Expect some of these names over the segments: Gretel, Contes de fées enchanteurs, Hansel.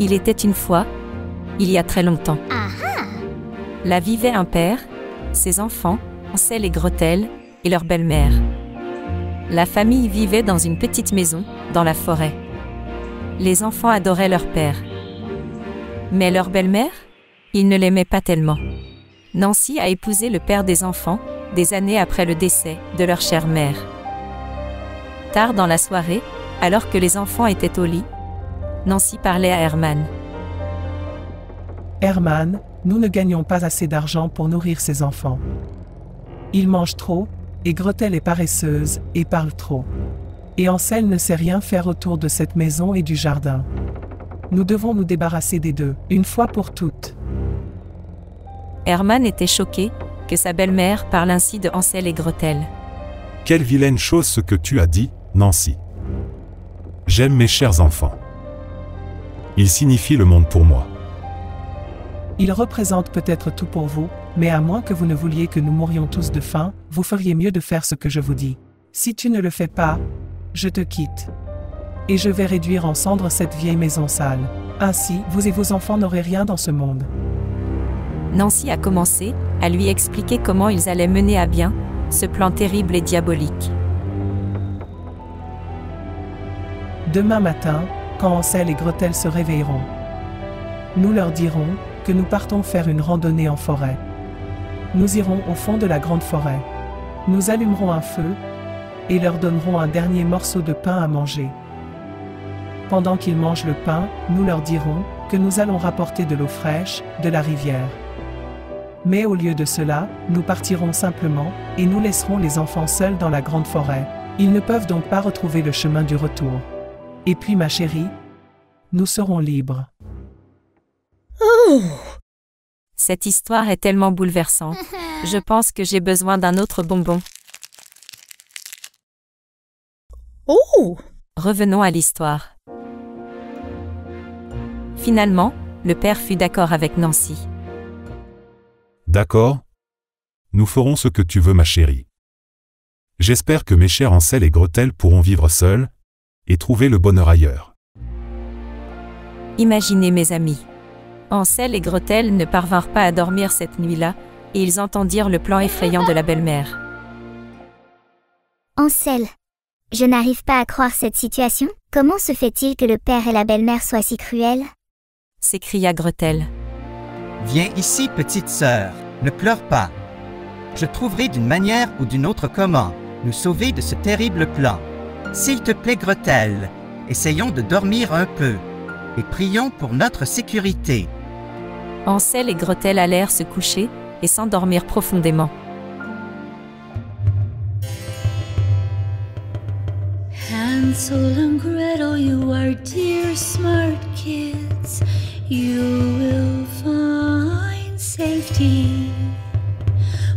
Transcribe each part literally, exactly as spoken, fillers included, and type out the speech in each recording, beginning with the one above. Il était une fois, il y a très longtemps. Aha. Là vivait un père, ses enfants, Hansel et Gretel, et leur belle-mère. La famille vivait dans une petite maison, dans la forêt. Les enfants adoraient leur père. Mais leur belle-mère, ils ne l'aimaient pas tellement. Nancy a épousé le père des enfants, des années après le décès de leur chère mère. Tard dans la soirée, alors que les enfants étaient au lit, Nancy parlait à Herman. « Herman, nous ne gagnons pas assez d'argent pour nourrir ces enfants. Ils mangent trop, et Gretel est paresseuse, et parle trop. Et Hansel ne sait rien faire autour de cette maison et du jardin. Nous devons nous débarrasser des deux, une fois pour toutes. » Herman était choqué que sa belle-mère parle ainsi de Hansel et Gretel. « Quelle vilaine chose ce que tu as dit, Nancy. J'aime mes chers enfants. Ils signifient le monde pour moi. » Ils représentent peut-être tout pour vous, mais à moins que vous ne vouliez que nous mourions tous de faim, vous feriez mieux de faire ce que je vous dis. Si tu ne le fais pas, je te quitte. Et je vais réduire en cendres cette vieille maison sale. Ainsi, vous et vos enfants n'aurez rien dans ce monde. » Nancy a commencé à lui expliquer comment ils allaient mener à bien ce plan terrible et diabolique. Demain matin, quand Hansel et Gretel se réveilleront, nous leur dirons que nous partons faire une randonnée en forêt. Nous irons au fond de la grande forêt. Nous allumerons un feu et leur donnerons un dernier morceau de pain à manger. Pendant qu'ils mangent le pain, nous leur dirons que nous allons rapporter de l'eau fraîche de la rivière. Mais au lieu de cela, nous partirons simplement et nous laisserons les enfants seuls dans la grande forêt. Ils ne peuvent donc pas retrouver le chemin du retour. Et puis ma chérie, nous serons libres. » Cette histoire est tellement bouleversante. Je pense que j'ai besoin d'un autre bonbon. Oh! Revenons à l'histoire. Finalement, le père fut d'accord avec Nancy. « D'accord. Nous ferons ce que tu veux ma chérie. J'espère que mes chers Hansel et Gretel pourront vivre seuls et trouver le bonheur ailleurs. » Imaginez mes amis. Hansel et Gretel ne parvinrent pas à dormir cette nuit-là, et ils entendirent le plan effrayant de la belle-mère. « Hansel, je n'arrive pas à croire cette situation. Comment se fait-il que le père et la belle-mère soient si cruels ?» s'écria Gretel. « Viens ici, petite sœur. Ne pleure pas. Je trouverai d'une manière ou d'une autre comment nous sauver de ce terrible plan. S'il te plaît, Gretel, essayons de dormir un peu. » et prions pour notre sécurité. » Hansel et Gretel allèrent se coucher et s'endormirent profondément. Hansel and Gretel, you are dear smart kids. You will find safety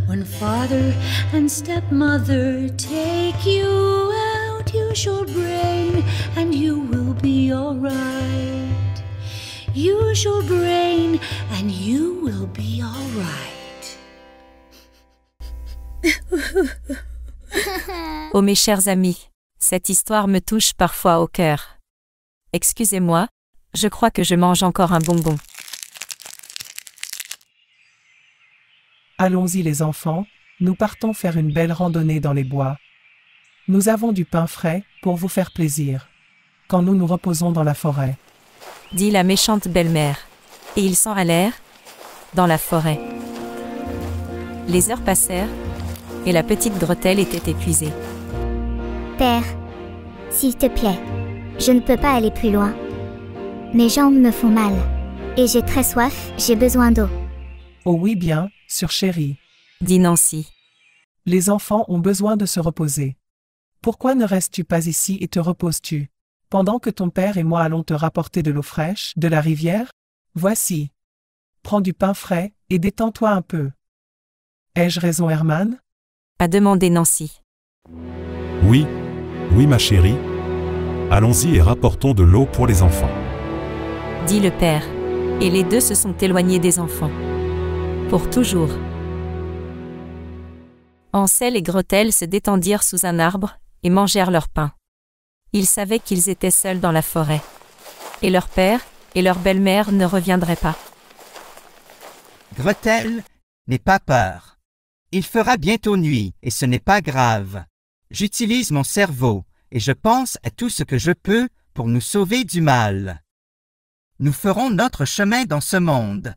when father and stepmother take you out. Use your brain and you will be alright. Use your brain and you will be all right. Oh mes chers amis, cette histoire me touche parfois au cœur. Excusez-moi, je crois que je mange encore un bonbon. Allons-y les enfants, nous partons faire une belle randonnée dans les bois. Nous avons du pain frais pour vous faire plaisir, quand nous nous reposons dans la forêt. » dit la méchante belle-mère. Et ils s'en allèrent dans la forêt. Les heures passèrent, et la petite Gretel était épuisée. « Père, s'il te plaît, je ne peux pas aller plus loin. Mes jambes me font mal, et j'ai très soif, j'ai besoin d'eau. »« Oh oui bien, sur chérie, » dit Nancy. « Les enfants ont besoin de se reposer. Pourquoi ne restes-tu pas ici et te reposes-tu ? Pendant que ton père et moi allons te rapporter de l'eau fraîche de la rivière, voici. Prends du pain frais et détends-toi un peu. » Ai-je raison, Herman ? A demandé Nancy. Oui, oui ma chérie. Allons-y et rapportons de l'eau pour les enfants. » dit le père. Et les deux se sont éloignés des enfants. Pour toujours. Hansel et Gretel se détendirent sous un arbre et mangèrent leur pain. Ils savaient qu'ils étaient seuls dans la forêt. Et leur père et leur belle-mère ne reviendrait pas. Gretel, n'aie pas peur. Il fera bientôt nuit et ce n'est pas grave. J'utilise mon cerveau et je pense à tout ce que je peux pour nous sauver du mal. Nous ferons notre chemin dans ce monde.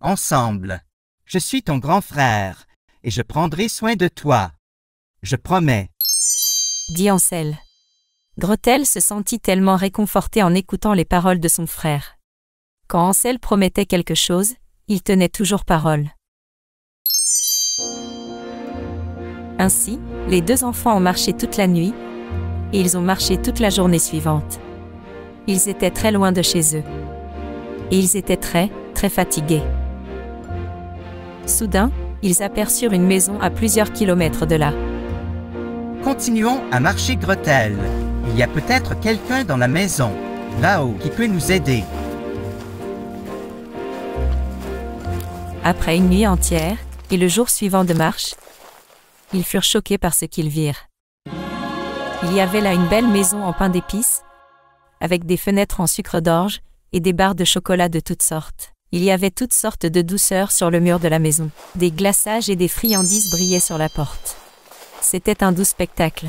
Ensemble. Je suis ton grand frère et je prendrai soin de toi. Je promets. » dit Hansel. Gretel se sentit tellement réconfortée en écoutant les paroles de son frère. Quand Hansel promettait quelque chose, il tenait toujours parole. Ainsi, les deux enfants ont marché toute la nuit et ils ont marché toute la journée suivante. Ils étaient très loin de chez eux et ils étaient très, très fatigués. Soudain, ils aperçurent une maison à plusieurs kilomètres de là. « Continuons à marcher, Gretel. Il y a peut-être quelqu'un dans la maison, là-haut, qui peut nous aider. » Après une nuit entière et le jour suivant de marche, ils furent choqués par ce qu'ils virent. Il y avait là une belle maison en pain d'épices, avec des fenêtres en sucre d'orge et des barres de chocolat de toutes sortes. Il y avait toutes sortes de douceurs sur le mur de la maison. Des glaçages et des friandises brillaient sur la porte. C'était un doux spectacle.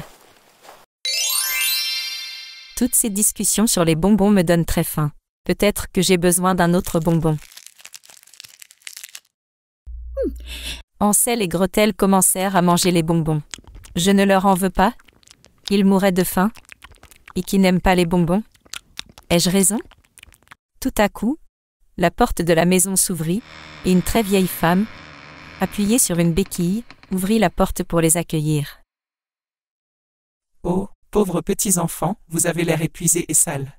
Toutes ces discussions sur les bonbons me donnent très faim. Peut-être que j'ai besoin d'un autre bonbon. Mmh. Hansel et Gretel commencèrent à manger les bonbons. Je ne leur en veux pas. Ils mouraient de faim. Et qui n'aiment pas les bonbons? Ai-je raison? Tout à coup, la porte de la maison s'ouvrit, et une très vieille femme, appuyée sur une béquille, ouvrit la porte pour les accueillir. « Oh, pauvres petits enfants, vous avez l'air épuisés et sales.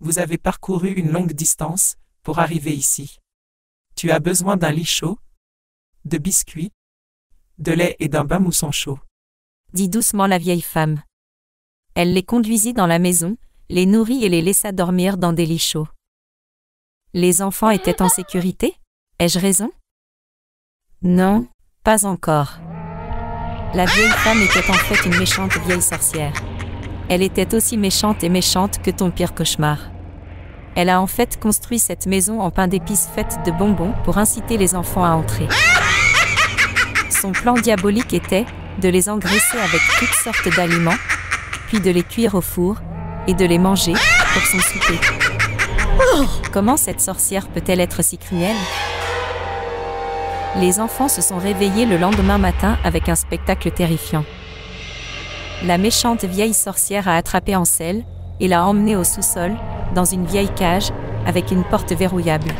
Vous avez parcouru une longue distance pour arriver ici. Tu as besoin d'un lit chaud, de biscuits, de lait et d'un bain moussant chaud. » dit doucement la vieille femme. Elle les conduisit dans la maison, les nourrit et les laissa dormir dans des lits chauds. Les enfants étaient en sécurité? Ai-je raison? Non, pas encore. La vieille femme était en fait une méchante vieille sorcière. Elle était aussi méchante et méchante que ton pire cauchemar. Elle a en fait construit cette maison en pain d'épices faite de bonbons pour inciter les enfants à entrer. Son plan diabolique était de les engraisser avec toutes sortes d'aliments, puis de les cuire au four et de les manger pour son souper. Comment cette sorcière peut-elle être si cruelle? Les enfants se sont réveillés le lendemain matin avec un spectacle terrifiant. La méchante vieille sorcière a attrapé Hansel et l'a emmené au sous-sol, dans une vieille cage, avec une porte verrouillable.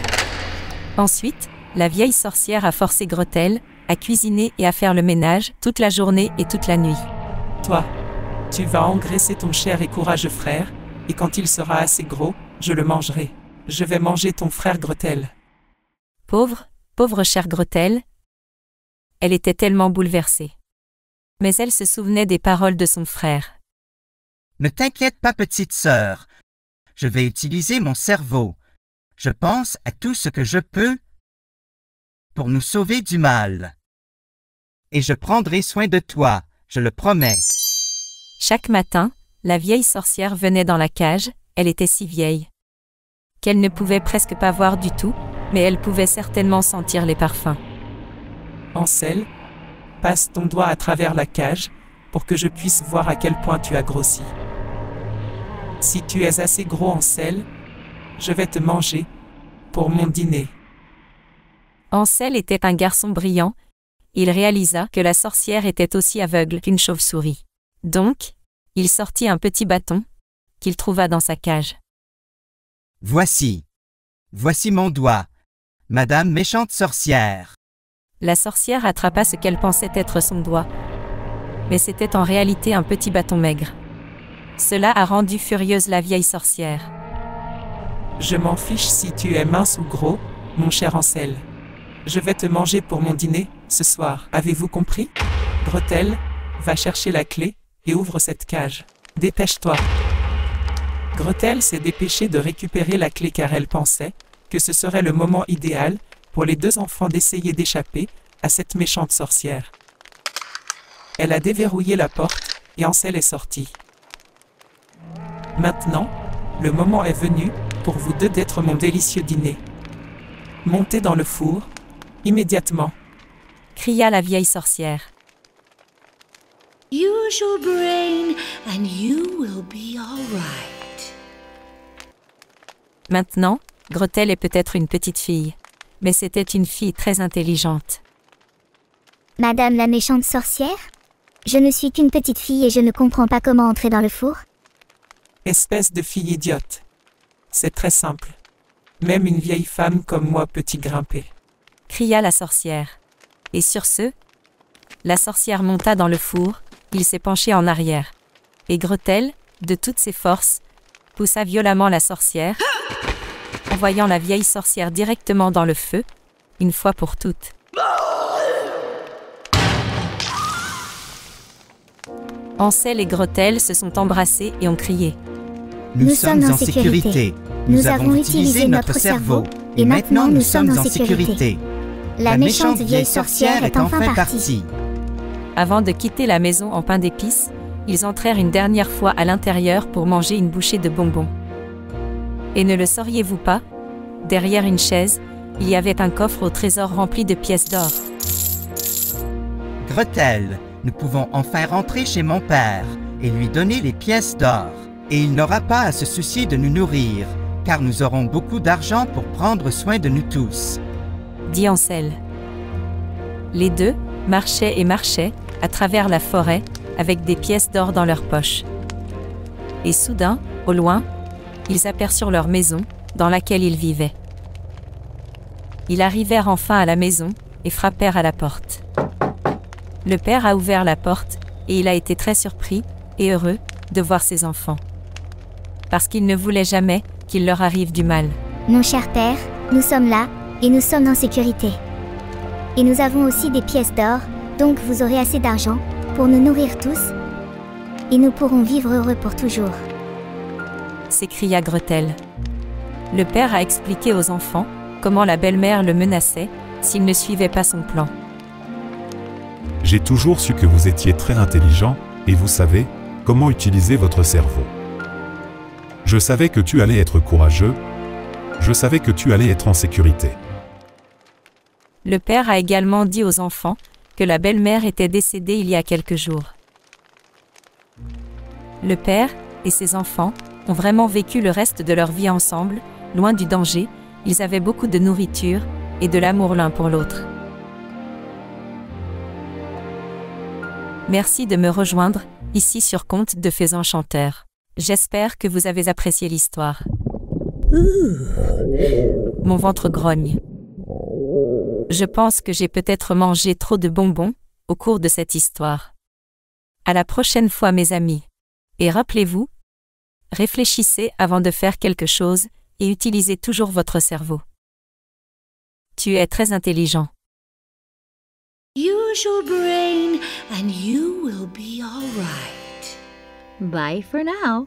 Ensuite, la vieille sorcière a forcé Gretel à cuisiner et à faire le ménage toute la journée et toute la nuit. « Toi, tu vas engraisser ton cher et courageux frère, et quand il sera assez gros, je le mangerai. Je vais manger ton frère Gretel. » Pauvre, pauvre chère Gretel. Elle était tellement bouleversée. Mais elle se souvenait des paroles de son frère. « Ne t'inquiète pas, petite sœur. Je vais utiliser mon cerveau. Je pense à tout ce que je peux pour nous sauver du mal. Et je prendrai soin de toi, je le promets. » Chaque matin, la vieille sorcière venait dans la cage. Elle était si vieille qu'elle ne pouvait presque pas voir du tout, mais elle pouvait certainement sentir les parfums. « Hansel, passe ton doigt à travers la cage pour que je puisse voir à quel point tu as grossi. Si tu es assez gros, Hansel, je vais te manger pour mon dîner. » Hansel était un garçon brillant. Il réalisa que la sorcière était aussi aveugle qu'une chauve-souris. Donc, il sortit un petit bâton qu'il trouva dans sa cage. « Voici. Voici mon doigt. Madame méchante sorcière. » La sorcière attrapa ce qu'elle pensait être son doigt. Mais c'était en réalité un petit bâton maigre. Cela a rendu furieuse la vieille sorcière. « Je m'en fiche si tu es mince ou gros, mon cher Hansel. Je vais te manger pour mon dîner, ce soir. Avez-vous compris? Gretel, va chercher la clé et ouvre cette cage. Dépêche-toi. » Gretel s'est dépêchée de récupérer la clé car elle pensait que ce serait le moment idéal pour les deux enfants d'essayer d'échapper à cette méchante sorcière. Elle a déverrouillé la porte et Hansel est sorti. Maintenant, le moment est venu pour vous deux d'être mon délicieux dîner. Montez dans le four, immédiatement !» cria la vieille sorcière. « Use your brain and you will be all right. » Maintenant, Gretel est peut-être une petite fille, mais c'était une fille très intelligente. « Madame la méchante sorcière, je ne suis qu'une petite fille et je ne comprends pas comment entrer dans le four. » « Espèce de fille idiote. C'est très simple. Même une vieille femme comme moi peut y grimper. » cria la sorcière. Et sur ce, la sorcière monta dans le four, il s'est penché en arrière. Et Gretel, de toutes ses forces, poussa violemment la sorcière, envoyant la vieille sorcière directement dans le feu, une fois pour toutes. Hansel et Gretel se sont embrassés et ont crié. Nous, nous sommes en sécurité. sécurité. Nous, nous avons utilisé notre cerveau. Et maintenant, nous, nous sommes en sécurité. sécurité. La méchante vieille sorcière est enfin partie. Avant de quitter la maison en pain d'épices, ils entrèrent une dernière fois à l'intérieur pour manger une bouchée de bonbons. Et ne le sauriez-vous pas, derrière une chaise, il y avait un coffre au trésor rempli de pièces d'or. Gretel, nous pouvons enfin rentrer chez mon père et lui donner les pièces d'or. Et il n'aura pas à se soucier de nous nourrir, car nous aurons beaucoup d'argent pour prendre soin de nous tous. Dit Hansel. Les deux marchaient et marchaient à travers la forêt avec des pièces d'or dans leurs poches. Et soudain, au loin, ils aperçurent leur maison dans laquelle ils vivaient. Ils arrivèrent enfin à la maison et frappèrent à la porte. Le père a ouvert la porte et il a été très surpris et heureux de voir ses enfants. Parce qu'il ne voulait jamais qu'il leur arrive du mal. Mon cher père, nous sommes là. Et nous sommes en sécurité. Et nous avons aussi des pièces d'or, donc vous aurez assez d'argent pour nous nourrir tous. Et nous pourrons vivre heureux pour toujours. S'écria Gretel. Le père a expliqué aux enfants comment la belle-mère le menaçait s'il ne suivait pas son plan. J'ai toujours su que vous étiez très intelligent, et vous savez comment utiliser votre cerveau. Je savais que tu allais être courageux. Je savais que tu allais être en sécurité. Le père a également dit aux enfants que la belle-mère était décédée il y a quelques jours. Le père et ses enfants ont vraiment vécu le reste de leur vie ensemble, loin du danger, ils avaient beaucoup de nourriture et de l'amour l'un pour l'autre. Merci de me rejoindre, ici sur Contes de fées enchanteurs. J'espère que vous avez apprécié l'histoire. Mon ventre grogne. Je pense que j'ai peut-être mangé trop de bonbons au cours de cette histoire. À la prochaine fois, mes amis. Et rappelez-vous, réfléchissez avant de faire quelque chose et utilisez toujours votre cerveau. Tu es très intelligent. Use your brain and you will be all right. Bye for now.